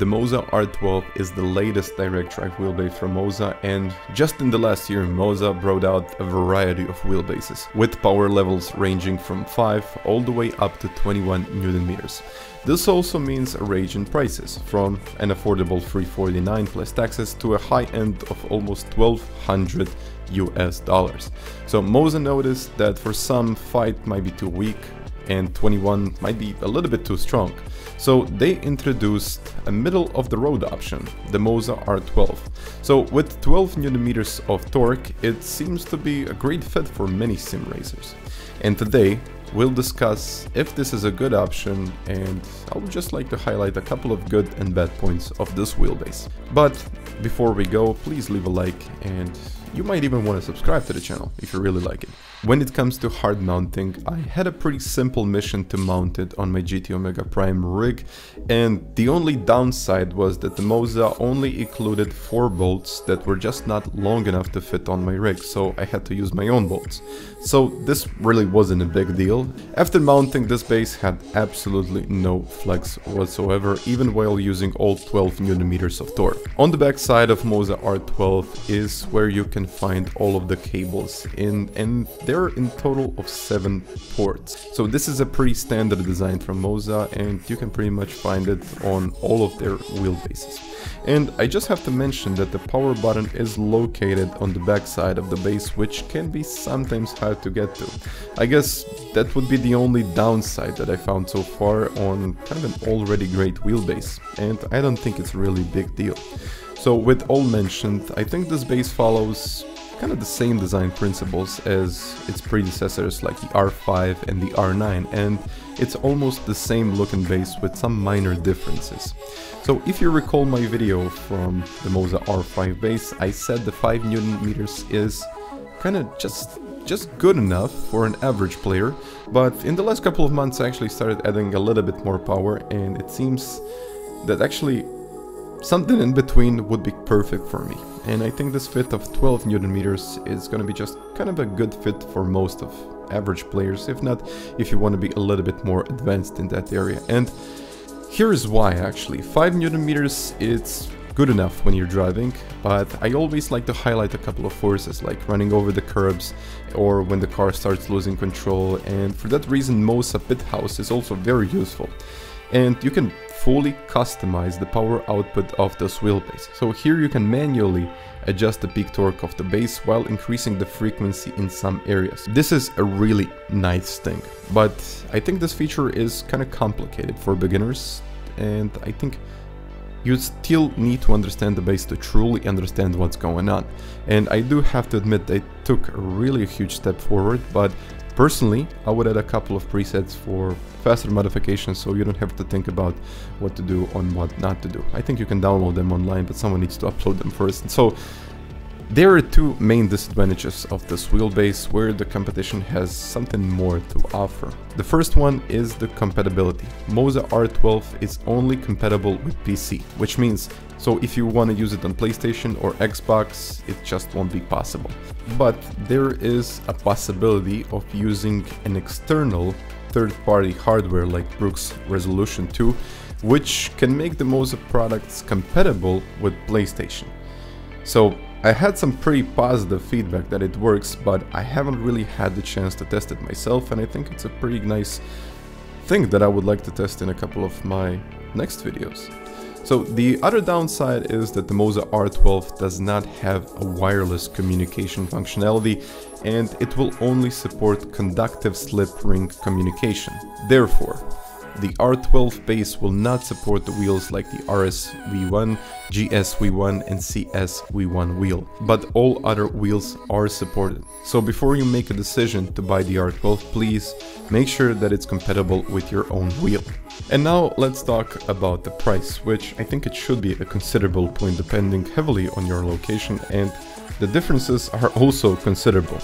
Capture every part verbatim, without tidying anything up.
The Moza R twelve is the latest direct drive wheelbase from Moza, and just in the last year Moza brought out a variety of wheelbases with power levels ranging from five all the way up to twenty-one newton meters. This also means a range in prices, from an affordable three forty-nine plus taxes to a high end of almost twelve hundred US dollars. So Moza noticed that for some five might be too weak and twenty-one might be a little bit too strong. So they introduced a middle of the road option, the Moza R twelve. So with twelve newton meters of torque, it seems to be a great fit for many sim racers. And today we'll discuss if this is a good option, and I would just like to highlight a couple of good and bad points of this wheelbase. But before we go, please leave a like, and you might even want to subscribe to the channel if you really like it. When it comes to hard mounting, I had a pretty simple mission to mount it on my G T Omega Prime rig, and the only downside was that the Moza only included four bolts that were just not long enough to fit on my rig, so I had to use my own bolts. So this really wasn't a big deal. After mounting, this base had absolutely no flex whatsoever, even while using all twelve newton meters of torque. On the back side of Moza R twelve is where you can find all of the cables in, and there are in total of seven ports. So this is a pretty standard design from Moza, and you can pretty much find it on all of their wheelbases. And I just have to mention that the power button is located on the back side of the base, which can be sometimes hard to get to. I guess that would be the only downside that I found so far on kind of an already great wheelbase, and I don't think it's really a big deal. So with all mentioned, I think this base follows kind of the same design principles as its predecessors like the R five and the R nine, and it's almost the same look and base with some minor differences. So if you recall my video from the Moza R five base, I said the five newton meters is kind of just just good enough for an average player, but in the last couple of months I actually started adding a little bit more power, and it seems that actually something in between would be perfect for me. And I think this fit of twelve newton meters is gonna be just kind of a good fit for most of average players, if not if you want to be a little bit more advanced in that area. And here is why actually. Five newton meters, it's good enough when you're driving, but I always like to highlight a couple of forces like running over the curbs or when the car starts losing control, and for that reason MOZA Pit House is also very useful. And you can fully customize the power output of this wheelbase. So here you can manually adjust the peak torque of the base while increasing the frequency in some areas. This is a really nice thing, but I think this feature is kind of complicated for beginners, and I think you still need to understand the base to truly understand what's going on. And I do have to admit they took a really huge step forward, but personally, I would add a couple of presets for faster modifications so you don't have to think about what to do and what not to do. I think you can download them online, but someone needs to upload them first. So there are two main disadvantages of this wheelbase where the competition has something more to offer. The first one is the compatibility. Moza R twelve is only compatible with P C, which means so if you want to use it on PlayStation or Xbox, it just won't be possible. But there is a possibility of using an external third-party hardware like Brooks Resolution two, which can make the Moza products compatible with PlayStation. So I had some pretty positive feedback that it works, but I haven't really had the chance to test it myself, and I think it's a pretty nice thing that I would like to test in a couple of my next videos. So the other downside is that the Moza R twelve does not have a wireless communication functionality, and it will only support conductive slip ring communication. Therefore, the R twelve base will not support the wheels like the R S V one, G S V one and C S V one wheel, but all other wheels are supported. So before you make a decision to buy the R twelve, please make sure that it's compatible with your own wheel. And now let's talk about the price, which I think it should be a considerable point depending heavily on your location, and the differences are also considerable.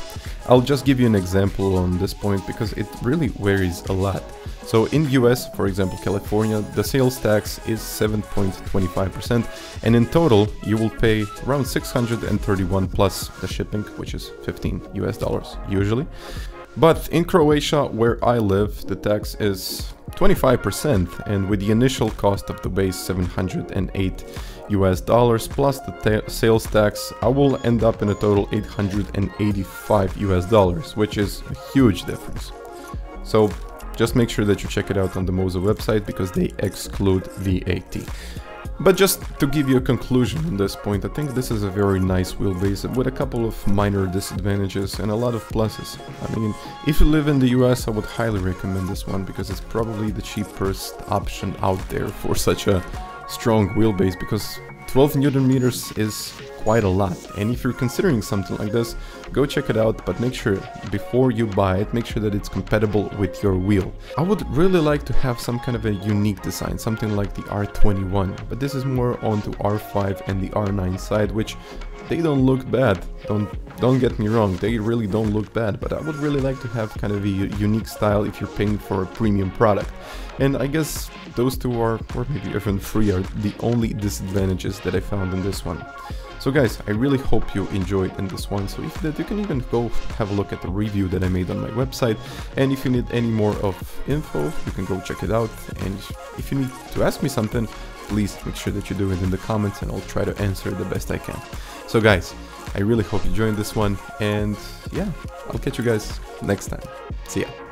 I'll just give you an example on this point because it really varies a lot. So in U S, for example California, the sales tax is seven point two five percent, and in total you will pay around six hundred thirty-one plus the shipping, which is fifteen US dollars usually. But in Croatia, where I live, the tax is twenty-five percent, and with the initial cost of the base seven hundred eight US dollars plus the sales tax, I will end up in a total eight hundred eighty-five US dollars, which is a huge difference. So just make sure that you check it out on the Moza website because they exclude V A T. But just to give you a conclusion on this point, I think this is a very nice wheelbase with a couple of minor disadvantages and a lot of pluses. I mean, if you live in the U S, I would highly recommend this one because it's probably the cheapest option out there for such a strong wheelbase, because twelve newton meters is quite a lot. And if you're considering something like this, go check it out, but make sure before you buy it, make sure that it's compatible with your wheel. I would really like to have some kind of a unique design, something like the R twenty-one, but this is more onto R five and the R nine side, which they don't look bad, don't don't get me wrong, they really don't look bad, but I would really like to have kind of a unique style if you're paying for a premium product. And I guess those two are, or maybe even three, are the only disadvantages that I found in this one. So guys, I really hope you enjoyed in this one, so if that, you can even go have a look at the review that I made on my website, and if you need any more of info, you can go check it out, and if you need to ask me something, please make sure that you do it in the comments and I'll try to answer the best I can. So guys, I really hope you enjoyed this one, and yeah, I'll catch you guys next time. See ya.